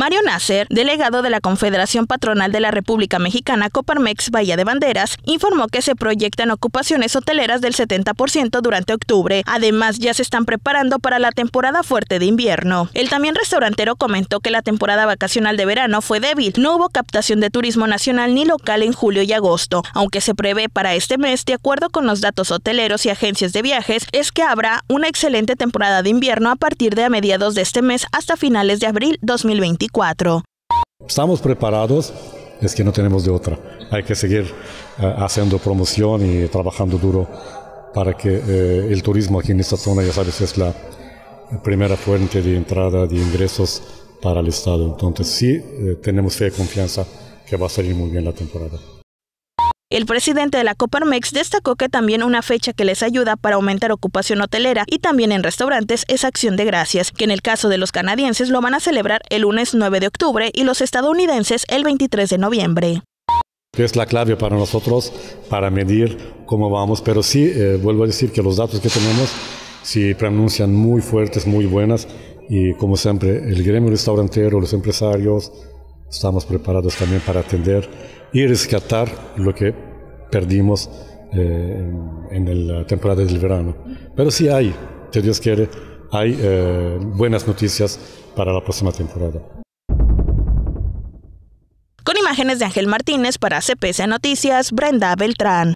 Mario Nasser, delegado de la Confederación Patronal de la República Mexicana, Coparmex, Bahía de Banderas, informó que se proyectan ocupaciones hoteleras del 70% durante octubre. Además, ya se están preparando para la temporada fuerte de invierno. El también restaurantero comentó que la temporada vacacional de verano fue débil. No hubo captación de turismo nacional ni local en julio y agosto, aunque se prevé para este mes, de acuerdo con los datos hoteleros y agencias de viajes, es que habrá una excelente temporada de invierno a partir de a mediados de este mes hasta finales de abril 2024. Estamos preparados, es que no tenemos de otra. Hay que seguir haciendo promoción y trabajando duro para que el turismo aquí en esta zona, ya sabes, es la primera fuente de entrada de ingresos para el Estado. Entonces sí, tenemos fe y confianza que va a salir muy bien la temporada. El presidente de la Coparmex destacó que también una fecha que les ayuda para aumentar ocupación hotelera y también en restaurantes es Acción de Gracias, que en el caso de los canadienses lo van a celebrar el lunes 9 de octubre y los estadounidenses el 23 de noviembre. Es la clave para nosotros para medir cómo vamos, pero sí, vuelvo a decir que los datos que tenemos sí pronuncian muy fuertes, muy buenas, y como siempre el gremio restaurantero, los empresarios, estamos preparados también para atender y rescatar lo que perdimos en la temporada del verano. Pero sí hay, si Dios quiere, hay buenas noticias para la próxima temporada. Con imágenes de Ángel Martínez para CPS Noticias, Brenda Beltrán.